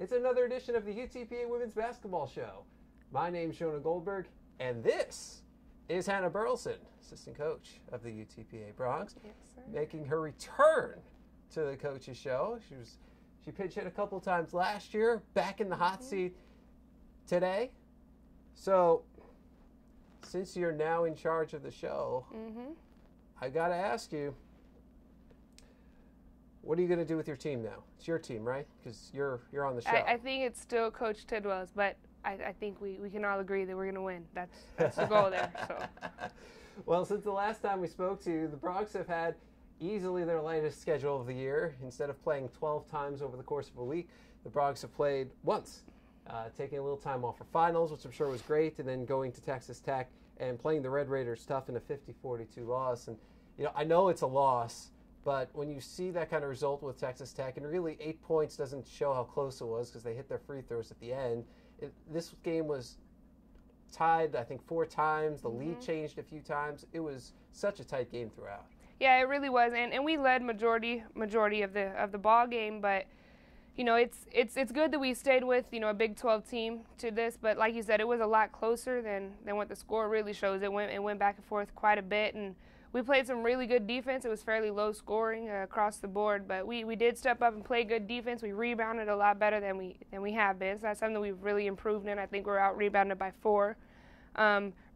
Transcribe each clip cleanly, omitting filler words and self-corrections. It's another edition of the UTPA Women's Basketball Show. My name's Jonah Goldberg, and this is Hannah Burleson, assistant coach of the UTPA Bronx, making her return to the coach's show. She pitch hit a couple times last year, back in the hot seat today. So, since you're now in charge of the show, I gotta ask you, what are you gonna do with your team now? It's your team, right? Because you're on the show. I think it's still Coach Ted Wells, but I think we can all agree that we're gonna win. That's the goal there. So, well, since the last time we spoke to you, the Broncs have had easily their lightest schedule of the year. Instead of playing 12 times over the course of a week, the Broncs have played once. Taking a little time off for finals, which I'm sure was great, and then going to Texas Tech and playing the Red Raiders tough in a 50-42 loss. And, you know, I know it's a loss, but when you see that kind of result with Texas Tech, and really 8 points doesn't show how close it was because they hit their free throws at the end. This game was tied, I think, 4 times. The lead changed a few times. It was such a tight game throughout. Yeah, it really was, and we led majority of the ball game, but you know, it's good that we stayed with, you know, a Big 12 team to this, but like you said, it was a lot closer than what the score really shows. It went back and forth quite a bit, and we played some really good defense. It was fairly low scoring across the board, but we did step up and play good defense. We rebounded a lot better than we have been, so that's something we've really improved in. I think we're out rebounded by 4.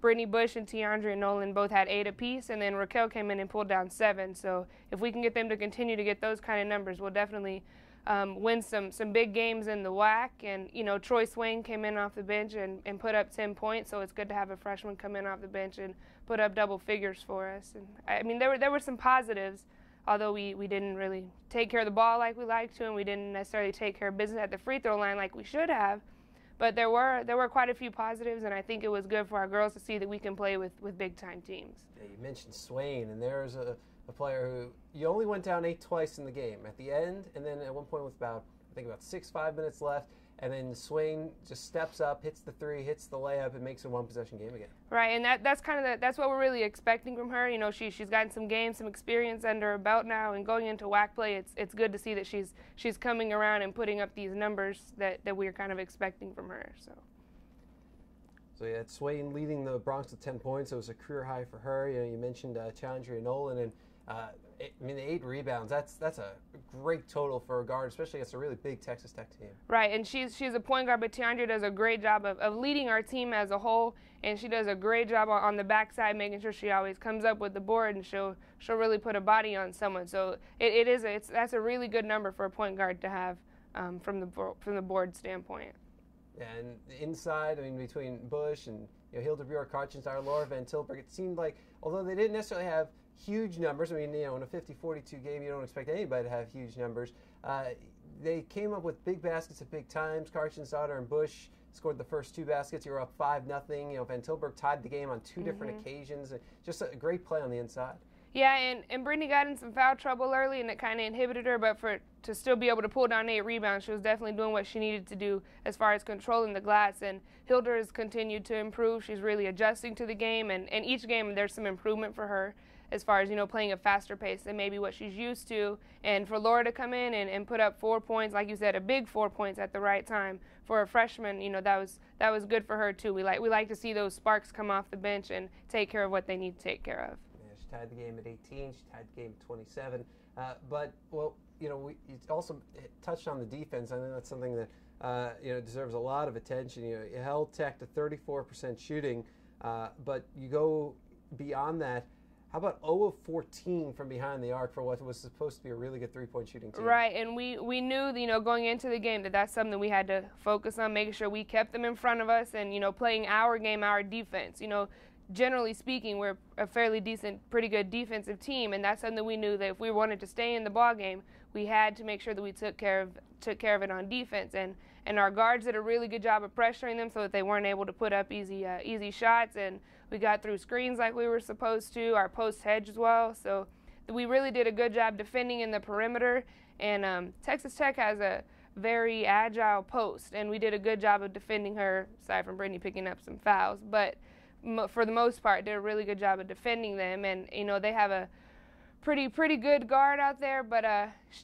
Brittany Bush and Teandrea Nolan both had 8 apiece, and then Raquel came in and pulled down 7. So if we can get them to continue to get those kind of numbers, we'll definitely win some big games in the WAC. And, you know, Troy Swain came in off the bench and put up 10 points, so it's good to have a freshman come in off the bench and put up double figures for us. And I mean, there were some positives, although we didn't really take care of the ball like we liked to, and we didn't necessarily take care of business at the free throw line like we should have. But there were quite a few positives, and I think it was good for our girls to see that we can play with big-time teams. Yeah, you mentioned Swain, and there's a player who you only went down 8 twice in the game, at the end, and then at one point with about 6-5 minutes left, and then Swain just steps up, hits the 3, hits the layup, and makes a one-possession game again. Right, and that's what we're really expecting from her. You know, she's gotten some games, some experience under her belt now, and going into WAC play, it's good to see that she's coming around and putting up these numbers that we're kind of expecting from her. So yeah, it's Swain leading the Broncs with 10 points. It was a career high for her. You know, you mentioned Teandrea Nolan, and I mean, the 8 rebounds, that's a great total for a guard, especially against a really big Texas Tech team. Right, and she's a point guard, but Teandrea does a great job of leading our team as a whole, and she does a great job on the backside, making sure she always comes up with the board, and she'll really put a body on someone. So that's a really good number for a point guard to have from the board standpoint. And inside, I mean, between Bush and, you know, Hildebrauer, Laura Van Tilburg, it seemed like, although they didn't necessarily have huge numbers, I mean, you know, in a 50-42 game, you don't expect anybody to have huge numbers. They came up with big baskets at big times. Karchenstadter and Bush scored the first 2 baskets. You were up 5-0. You know, Van Tilburg tied the game on 2 different occasions. Just a great play on the inside. Yeah, and Brittany got in some foul trouble early, and it kind of inhibited her, but to still be able to pull down 8 rebounds, she was definitely doing what she needed to do as far as controlling the glass. And Hilder has continued to improve. She's really adjusting to the game, and each game there's some improvement for her as far as, you know, playing a faster pace than maybe what she's used to. And for Laura to come in and put up 4 points, like you said, a big 4 points at the right time for a freshman, you know, that was good for her too. We like to see those sparks come off the bench and take care of what they need to take care of. Yeah, she tied the game at 18. She tied the game at 27. But, well, you know, you also touched on the defense. I think that's something that, you know, deserves a lot of attention. You know, you held Tech to 34% shooting, but you go beyond that. How about 0 of 14 from behind the arc for what was supposed to be a really good three-point shooting team? Right, and we knew, you know, going into the game that's something we had to focus on, making sure we kept them in front of us and, you know, playing our game, our defense. You know, generally speaking, we're a fairly decent, pretty good defensive team, and that's something that we knew that if we wanted to stay in the ball game, we had to make sure that we took care of it on defense. And our guards did a really good job of pressuring them so that they weren't able to put up easy shots. And we got through screens like we were supposed to, our post hedge as well. So we really did a good job defending in the perimeter. And Texas Tech has a very agile post, and we did a good job of defending her, aside from Brittany picking up some fouls. But for the most part, did a really good job of defending them. And, you know, they have a pretty good guard out there, but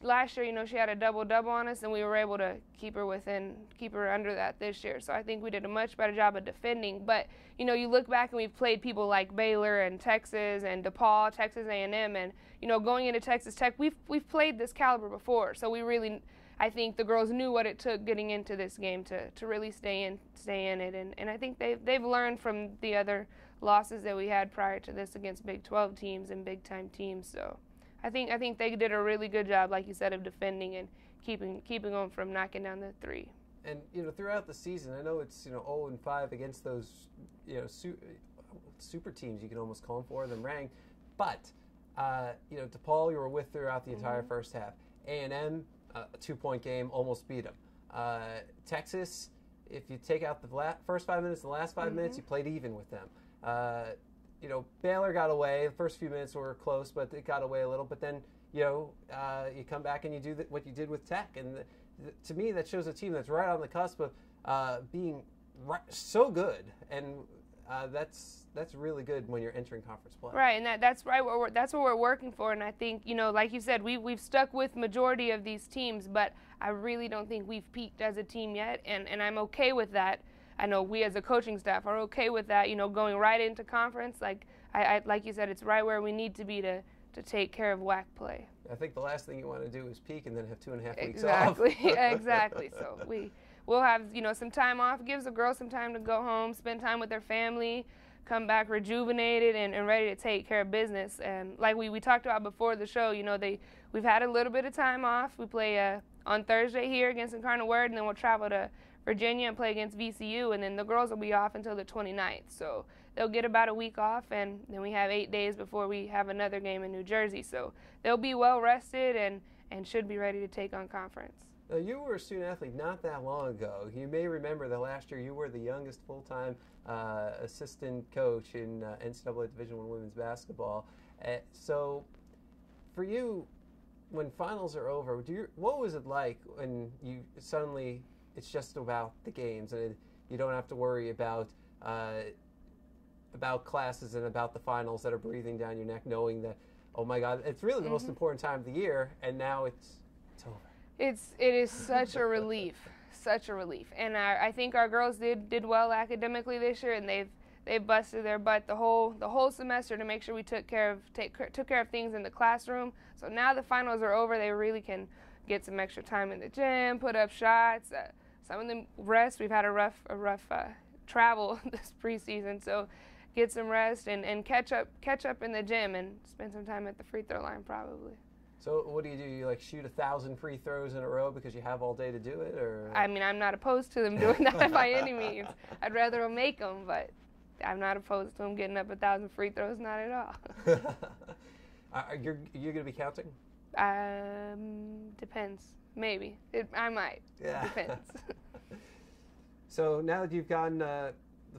last year, you know, she had a double-double on us, and we were able to keep her under that this year. So I think we did a much better job of defending. But, you know, you look back and we've played people like Baylor and Texas and DePaul, Texas A&M, and, you know, going into Texas Tech, we've played this caliber before. So we really, I think the girls knew what it took getting into this game to really stay in it. And I think they've learned from the other losses that we had prior to this against Big 12 teams and big time teams. So I think they did a really good job, like you said, of defending and keeping them from knocking down the three. And, you know, throughout the season, I know it's, you know, 0-5 against those, you know, super teams, you can almost call them, four of them ranked, but you know, DePaul you were with throughout the entire first half. A&M, a two-point game, almost beat them. Texas, if you take out the first 5 minutes, the last 5 minutes, you played even with them. You know, Baylor got away. The first few minutes were close, but it got away a little. But then, you know, you come back and you do what you did with Tech. And to me, that shows a team that's right on the cusp of being so good. And that's really good when you're entering conference play. Right, and that's what we're working for. And I think, you know, like you said, we've stuck with majority of these teams, but I really don't think we've peaked as a team yet. And I'm okay with that. I know we as a coaching staff are okay with that, you know, going right into conference. Like I like you said, it's right where we need to be to take care of WAC play. I think the last thing you want to do is peak and then have 2.5 weeks off. Exactly. So we'll have, you know, some time off, gives the girls some time to go home, spend time with their family, come back rejuvenated and ready to take care of business. And like we talked about before the show, you know, we've had a little bit of time off. We play on Thursday here against Incarnate Word, and then we'll travel to Virginia and play against VCU, and then the girls will be off until the 29th. So they'll get about a week off, and then we have 8 days before we have another game in New Jersey. So they'll be well rested and should be ready to take on conference. Now, you were a student athlete not that long ago. You may remember that last year you were the youngest full-time assistant coach in NCAA Division I women's basketball. So for you, when finals are over, what was it like when you suddenly – it's just about the games, and you don't have to worry about classes and about the finals that are breathing down your neck, knowing that, oh my God, it's really the most important time of the year, and now it's over. It is such a relief, such a relief. And I think our girls did well academically this year, and they busted their butt the whole semester to make sure we took care of things in the classroom. So now the finals are over, they really can get some extra time in the gym, put up shots. Some of them rest. We've had a rough travel this preseason, so get some rest and catch up in the gym and spend some time at the free throw line probably. So what do? You like shoot 1,000 free throws in a row because you have all day to do it, or? I mean, I'm not opposed to them doing that by any means. I'd rather them make them, but I'm not opposed to them getting up 1,000 free throws, not at all. You're gonna be counting? Depends. Maybe. I might. Yeah. Depends. So now that you've gotten the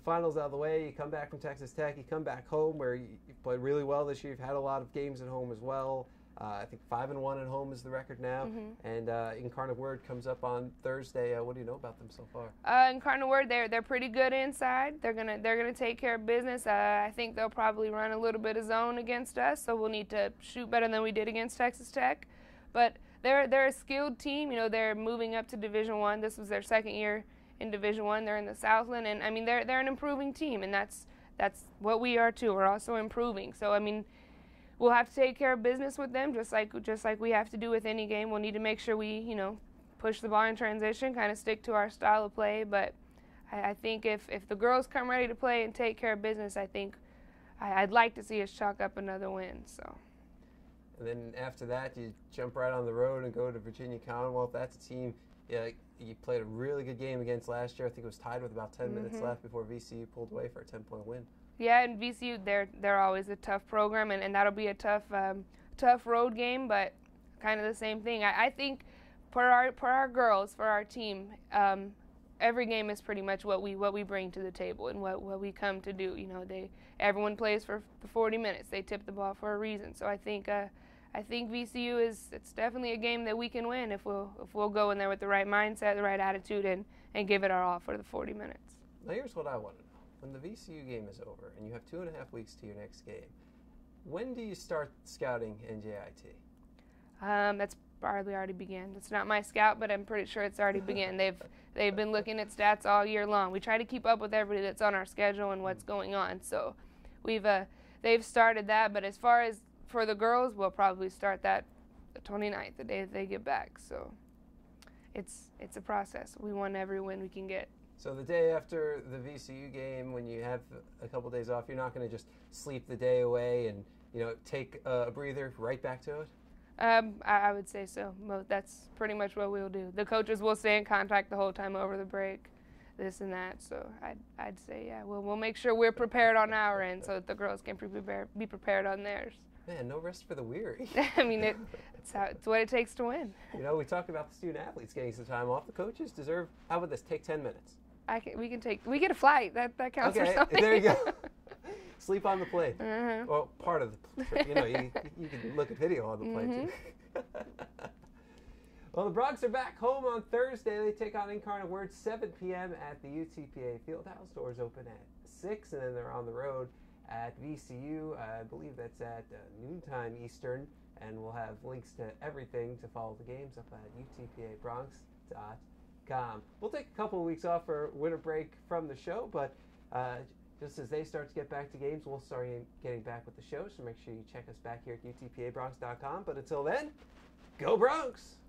finals out of the way, you come back from Texas Tech, you come back home where you played really well this year. You've had a lot of games at home as well. I think 5-1 at home is the record now. And Incarnate Word comes up on Thursday. What do you know about them so far? Incarnate Word, they're pretty good inside. They're gonna take care of business. I think they'll probably run a little bit of zone against us, so we'll need to shoot better than we did against Texas Tech. But they're a skilled team. You know, they're moving up to Division I. This was their second year in Division I. They're in the Southland, and I mean they're an improving team, and that's what we are too. We're also improving. So I mean, we'll have to take care of business with them, just like we have to do with any game. We'll need to make sure we, you know, push the ball in transition, kind of stick to our style of play. But I think if the girls come ready to play and take care of business, I think I'd like to see us chalk up another win. So. And then after that, you jump right on the road and go to Virginia Commonwealth. That's a team you played a really good game against last year. I think it was tied with about 10 minutes left before VCU pulled away for a 10-point win. Yeah, and VCU, they're always a tough program, and that'll be a tough road game, but kind of the same thing. I think for our girls, for our team, every game is pretty much what we bring to the table and what we come to do. You know, everyone plays for 40 minutes. They tip the ball for a reason. So I think VCU it's definitely a game that we can win if we'll go in there with the right mindset, the right attitude, and give it our all for the 40 minutes. Now here's what I wanted. When the VCU game is over and you have 2.5 weeks to your next game, When do you start scouting NJIT? That's probably already began. It's not my scout, but I'm pretty sure it's already began. They've been looking at stats all year long. We try to keep up with everybody that's on our schedule and what's going on. So we've they've started that. But as far as for the girls, we'll probably start that the 29th, the day that they get back. So it's a process. We want every win we can get. So the day after the VCU game, when you have a couple days off, you're not going to just sleep the day away and take a breather right back to it? I would say so. That's pretty much what we'll do. The coaches will stay in contact the whole time over the break, this and that. So I'd say, yeah, we'll make sure we're prepared on our end so that the girls can be prepared on theirs. Man, no rest for the weary. I mean, it's what it takes to win. We talk about the student-athletes getting some time off. The coaches deserve, how about this, take 10 minutes. We get a flight. That counts for something. Okay, there you go. Sleep on the plane. Uh-huh. Well, part of the plane. You can look at video on the plane, too. Well, the Broncs are back home on Thursday. They take on Incarnate Word, 7 p.m. at the UTPA Fieldhouse. Doors open at 6, and then they're on the road at VCU. I believe that's at noontime Eastern, and we'll have links to everything to follow the games up at utpabroncs.com. We'll take a couple of weeks off for winter break from the show, but just as they start to get back to games, we'll start getting back with the show, so make sure you check us back here at utpabroncs.com. But until then, go Broncs!